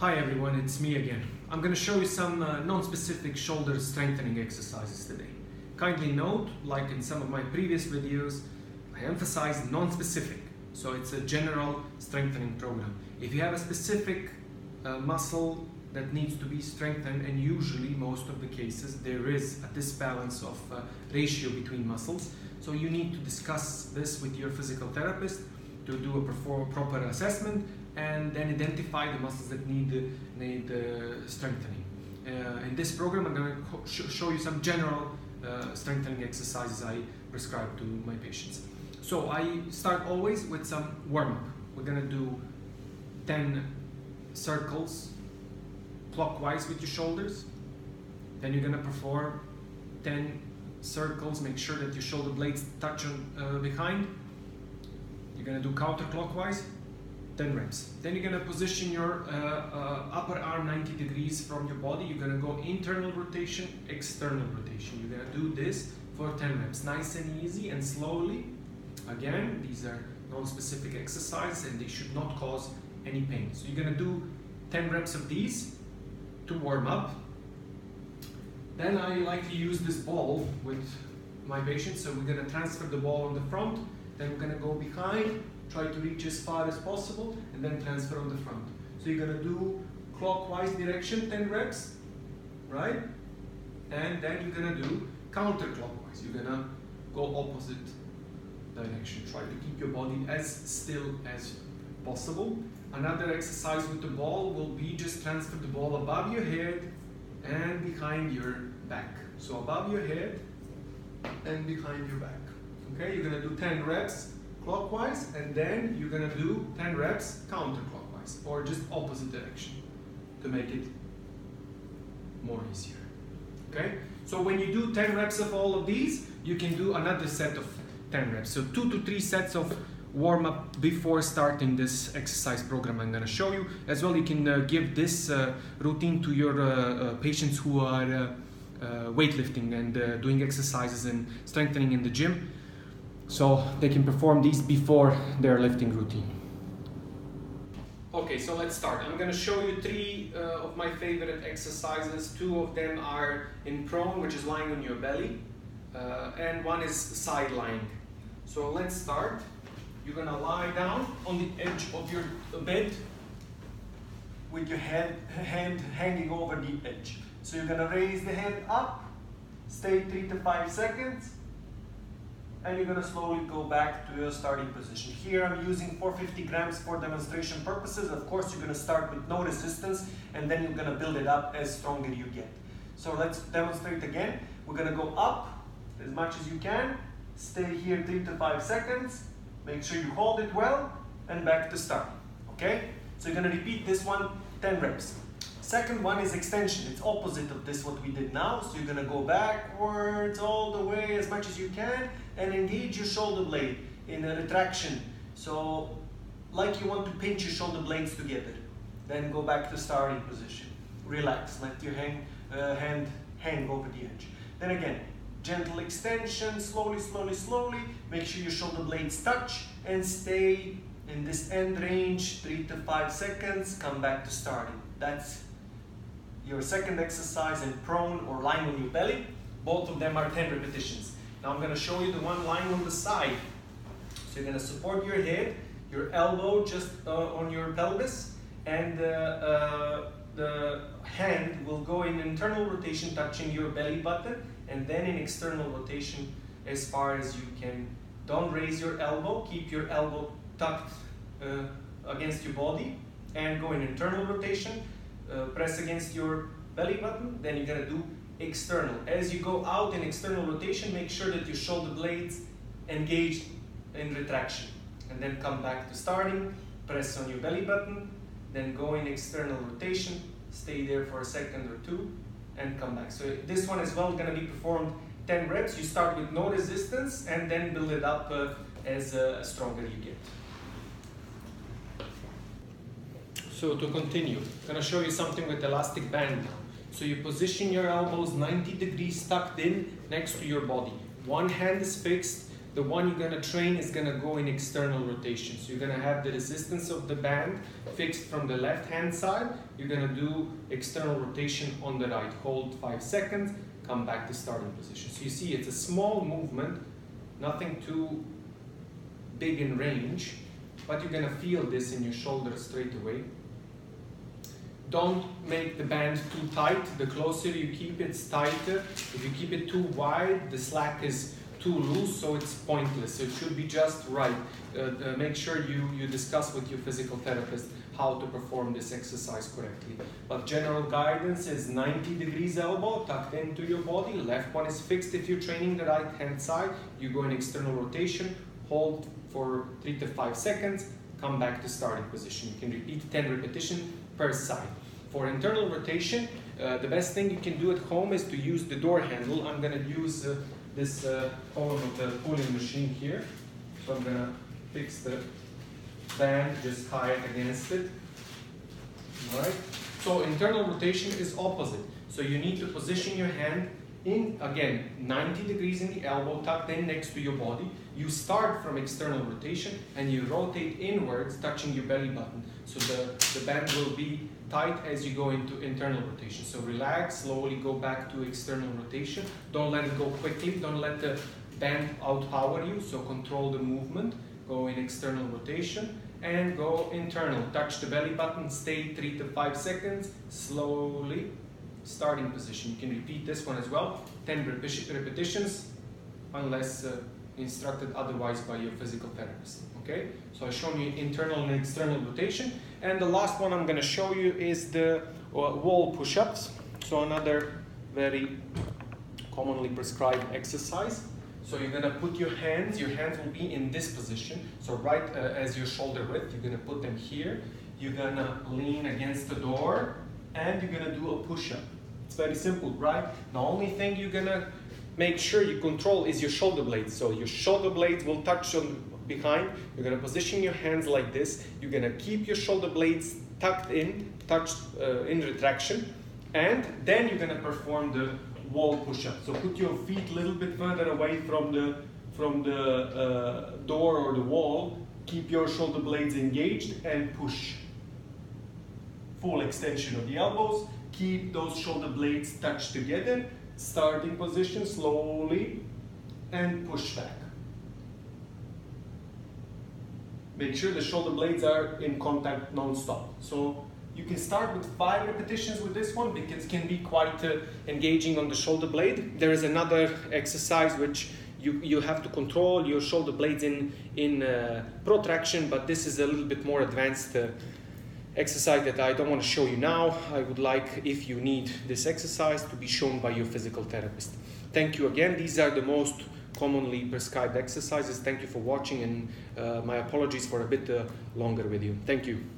Hi everyone, it's me again. I'm going to show you some non-specific shoulder strengthening exercises today. Kindly note, like in some of my previous videos, I emphasize non-specific, so it's a general strengthening program. If you have a specific muscle that needs to be strengthened, and usually most of the cases there is a disbalance of ratio between muscles, so you need to discuss this with your physical therapist to do a proper assessment and then identify the muscles that need strengthening. In this program, I'm going to show you some general strengthening exercises I prescribe to my patients. So I start always with some warm-up. We're going to do 10 circles clockwise with your shoulders. Then you're going to perform 10 circles. Make sure that your shoulder blades touch on, behind. You're going to do counterclockwise. 10 reps. Then you're going to position your upper arm 90 degrees from your body. You're going to go internal rotation, external rotation. You're going to do this for 10 reps. Nice and easy and slowly. Again, these are non-specific exercises and they should not cause any pain. So you're going to do 10 reps of these to warm up. Then I like to use this ball with my patients. So we're going to transfer the ball on the front. Then we're going to go behind. Try to reach as far as possible and then transfer on the front. So you're going to do clockwise direction, 10 reps, right? And then you're going to do counterclockwise. You're going to go opposite direction. Try to keep your body as still as possible. Another exercise with the ball will be just transfer the ball above your head and behind your back. So above your head and behind your back. Okay, you're going to do 10 reps. Clockwise, and then you're going to do 10 reps counterclockwise, or just opposite direction to make it more easier. Okay, so when you do 10 reps of all of these, you can do another set of 10 reps. So 2 to 3 sets of warm-up before starting this exercise program I'm going to show you. As well, you can give this routine to your patients who are weightlifting and doing exercises and strengthening in the gym. So they can perform these before their lifting routine. Okay, so let's start. I'm going to show you 3 of my favorite exercises. 2 of them are in prone, which is lying on your belly, and one is side lying. So let's start. You're going to lie down on the edge of your bed with your hand hanging over the edge. So you're going to raise the head up, stay 3 to 5 seconds, and you're going to slowly go back to your starting position. Here I'm using 450 grams for demonstration purposes. Of course, you're going to start with no resistance and then you're going to build it up as stronger you get. So let's demonstrate again. We're going to go up as much as you can. Stay here 3 to 5 seconds. Make sure you hold it well and back to start. Okay? So you're going to repeat this one 10 reps. Second one is extension. It's opposite of this what we did now. So you're going to go backwards all the way as much as you can and engage your shoulder blade in a retraction. So like you want to pinch your shoulder blades together. Then go back to starting position. Relax. Let your hand hang over the edge. Then again, gentle extension. Slowly, slowly, slowly. Make sure your shoulder blades touch and stay in this end range 3 to 5 seconds. Come back to starting. That's your second exercise in prone or lying on your belly. Both of them are 10 repetitions. Now I'm going to show you the one lying on the side. So you're going to support your head, your elbow just on your pelvis, and the hand will go in internal rotation touching your belly button and then in external rotation as far as you can. Don't raise your elbow, keep your elbow tucked against your body and go in internal rotation, press against your belly button, then you're going to do external. As you go out in external rotation, make sure that your shoulder blades engage in retraction. And then come back to starting, press on your belly button, then go in external rotation, stay there for a second or 2, and come back. So this one as well is going to be performed 10 reps. You start with no resistance and then build it up as stronger you get. So to continue, I'm going to show you something with elastic band. So you position your elbows 90 degrees tucked in next to your body. One hand is fixed, the one you're going to train is going to go in external rotation. So you're going to have the resistance of the band fixed from the left hand side. You're going to do external rotation on the right. Hold 5 seconds, come back to starting position. So you see it's a small movement, nothing too big in range, but you're going to feel this in your shoulder straight away. Don't make the band too tight. The closer you keep, it's tighter. If you keep it too wide, the slack is too loose, so it's pointless. So it should be just right. Make sure you discuss with your physical therapist how to perform this exercise correctly. But general guidance is 90 degrees elbow tucked into your body. Left one is fixed if you're training the right hand side. You go in external rotation, hold for 3 to 5 seconds, come back to starting position. You can repeat 10 repetitions per side. For internal rotation, the best thing you can do at home is to use the door handle. I'm going to use this column of the pulling machine here. So I'm going to fix the band, just tie it against it. All right. So internal rotation is opposite. So you need to position your hand in, again, 90 degrees in the elbow, tucked in next to your body. You start from external rotation and you rotate inwards, touching your belly button. So the band will be tight as you go into internal rotation. So relax, slowly go back to external rotation. Don't let it go quickly. Don't let the band outpower you. So control the movement. Go in external rotation and go internal. Touch the belly button. Stay 3 to 5 seconds. Slowly. Starting position. You can repeat this one as well. 10 repetitions unless instructed otherwise by your physical therapist. Okay, so I've shown you internal and external rotation, and the last one I'm going to show you is the wall push-ups. So another very commonly prescribed exercise. So you're going to put your hands will be in this position, so right as your shoulder width. You're going to put them here, you're going to lean against the door, and you're going to do a push-up. It's very simple, right? The only thing you're going to make sure you control is your shoulder blades. So your shoulder blades will touch on behind. You're going to position your hands like this. You're going to keep your shoulder blades tucked in, in retraction, and then you're going to perform the wall push-up. So put your feet a little bit further away from the door or the wall. Keep your shoulder blades engaged and push. Full extension of the elbows. Keep those shoulder blades touched together. Starting position, slowly, and push back. Make sure the shoulder blades are in contact non-stop. So you can start with 5 repetitions with this one because it can be quite engaging on the shoulder blade. There is another exercise which you have to control your shoulder blades in protraction, but this is a little bit more advanced exercise that I don't want to show you now. I would like, if you need this exercise, to be shown by your physical therapist. Thank you again. These are the most commonly prescribed exercises. Thank you for watching, and my apologies for a bit longer video. Thank you.